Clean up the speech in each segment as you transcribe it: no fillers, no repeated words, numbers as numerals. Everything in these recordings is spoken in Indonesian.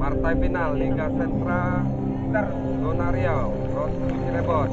Partai final Liga Sentra Zona Riau Cirebon.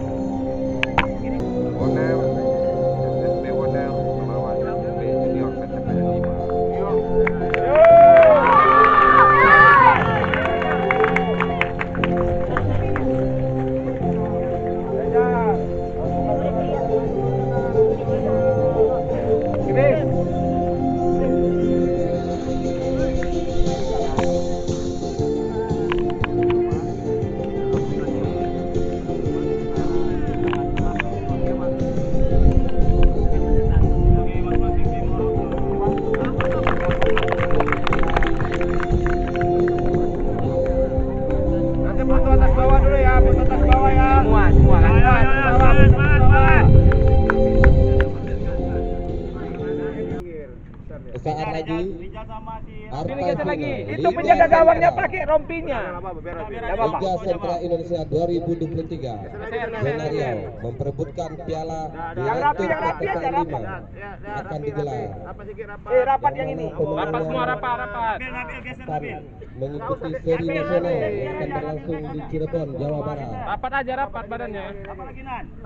Sesaat lagi itu penjaga gawangnya pakai rompinya. Liga Sentra Indonesia 2023 Zona Riau memperebutkan piala Direktur Pekan 5 akan digelar. Rapat yang ini, rapat semua, rapat mengikuti seri nasional akan berlangsung di Cirebon, Jawa Barat. Rapat aja, rapat badannya.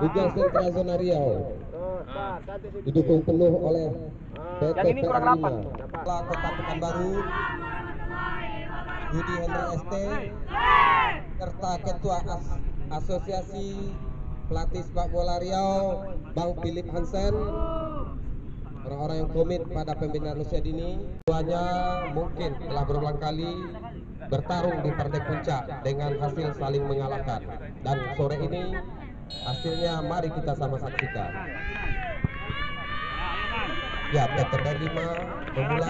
Liga Sentra Zona Riau didukung penuh oleh PT Pekanbaru, Kota Pekanbaru, Yudi Henar ST, serta Ketua Asosiasi Pelatih Sepak Bola Riau, Bang Philip Hansen, orang-orang yang komit pada pembinaan usia dini. Keduanya mungkin telah berulang kali bertarung di partai puncak dengan hasil saling mengalahkan, dan sore ini hasilnya mari kita sama saksikan. Ya, pekan 5 memulai.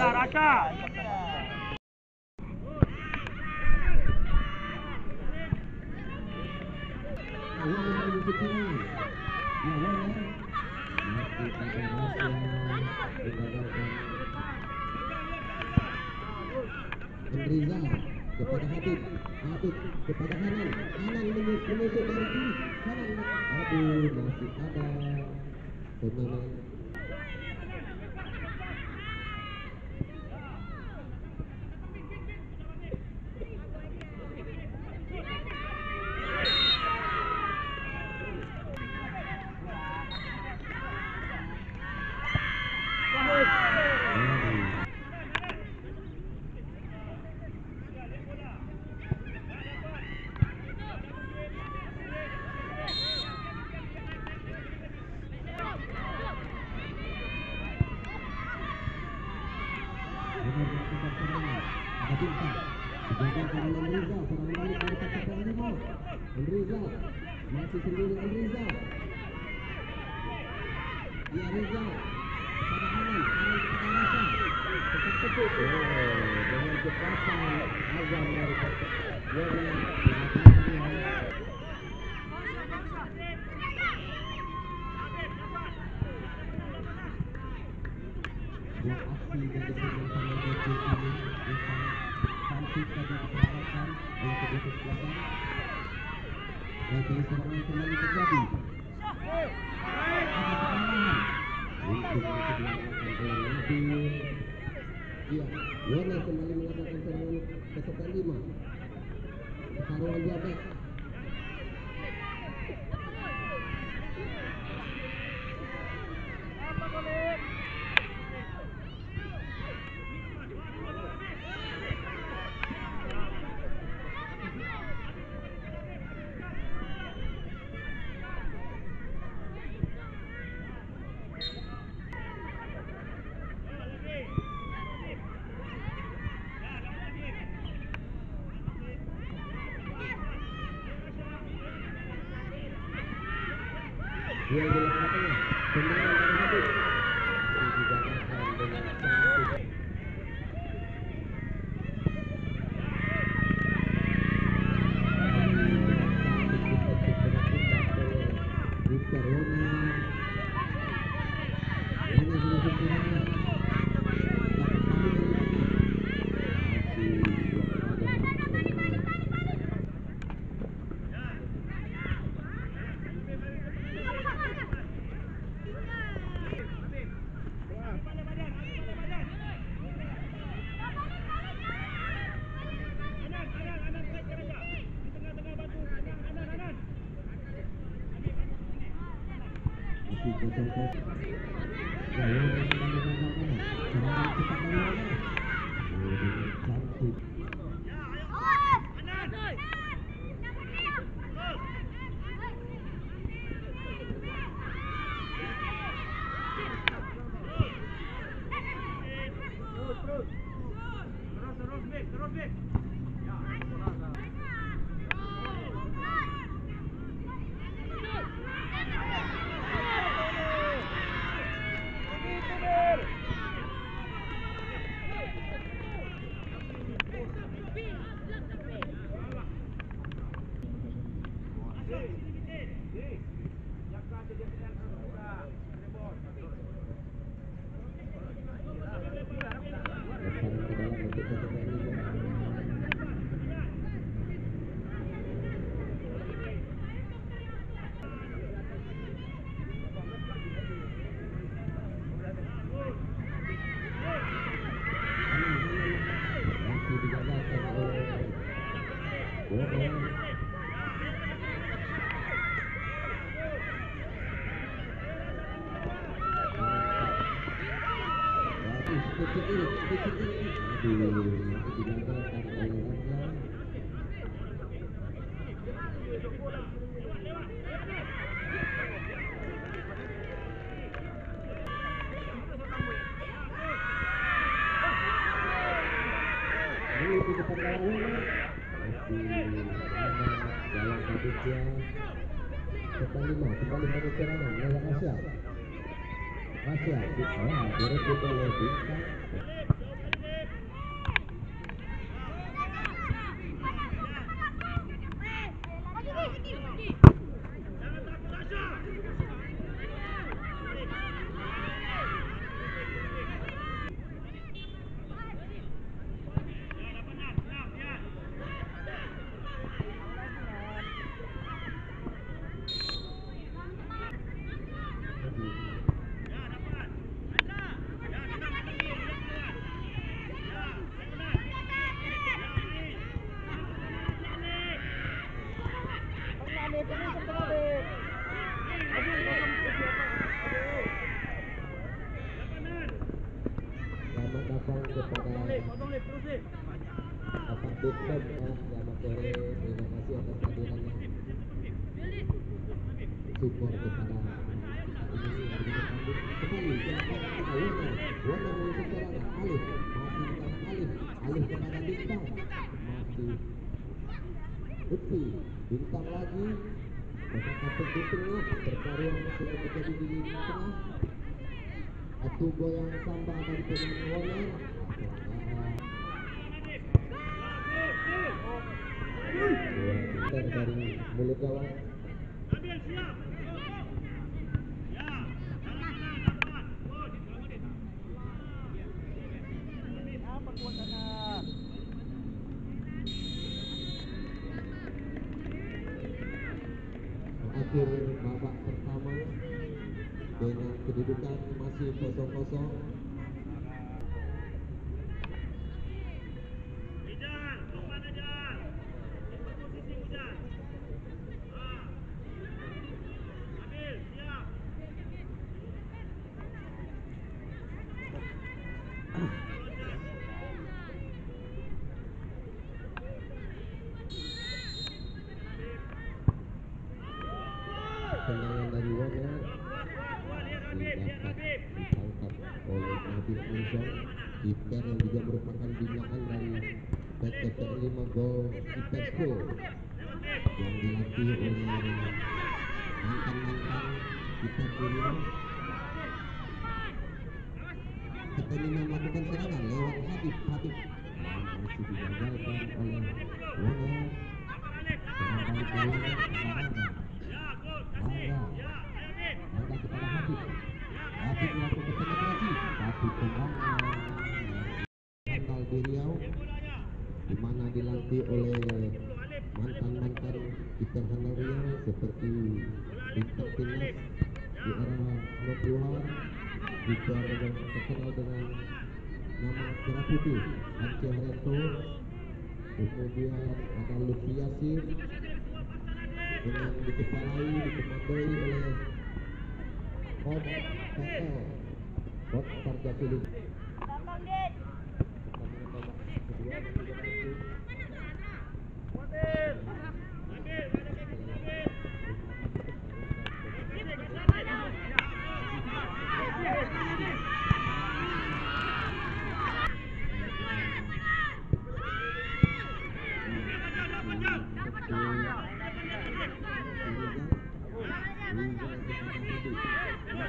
Kepada Habib kepada Hanan menusuk dari kiri, Habib masih ada pemain. Dia adalah katanya pemain yang habis dijalankan dengan cantik.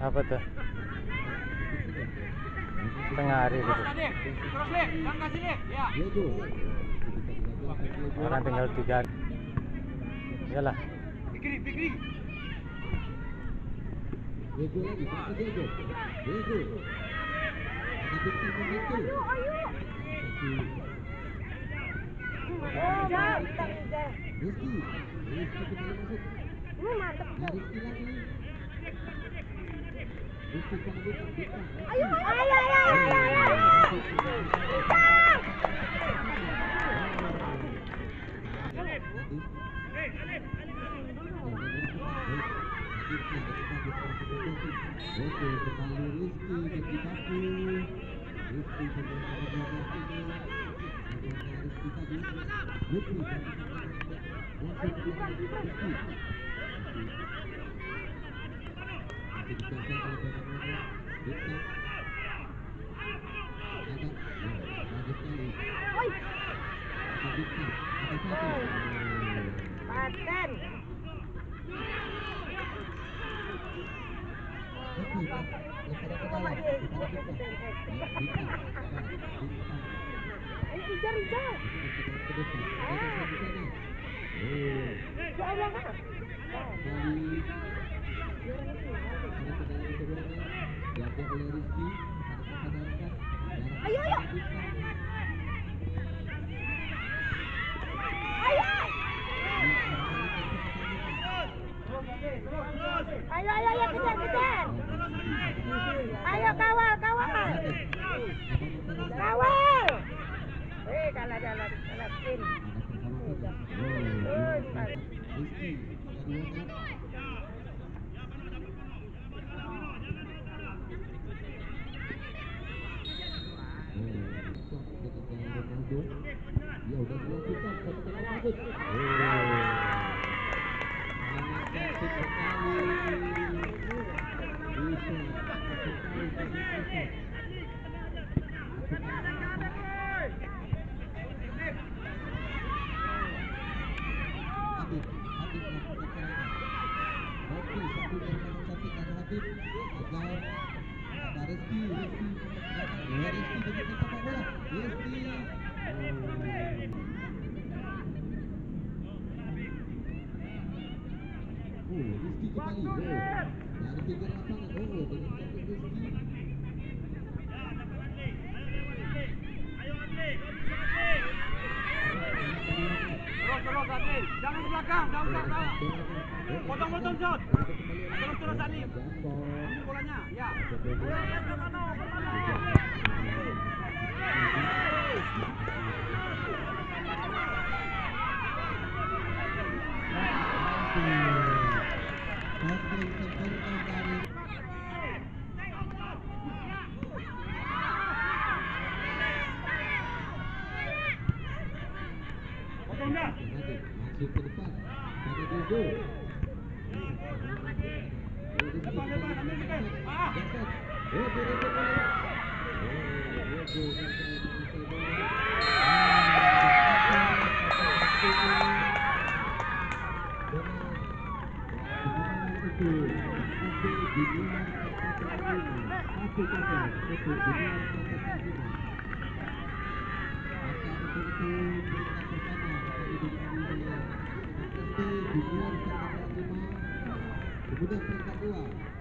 Apa tuh? Tengah hari gitu. Orang tinggal 3. Iyalah. Pikir. Ayo. Kemudian peringkat 2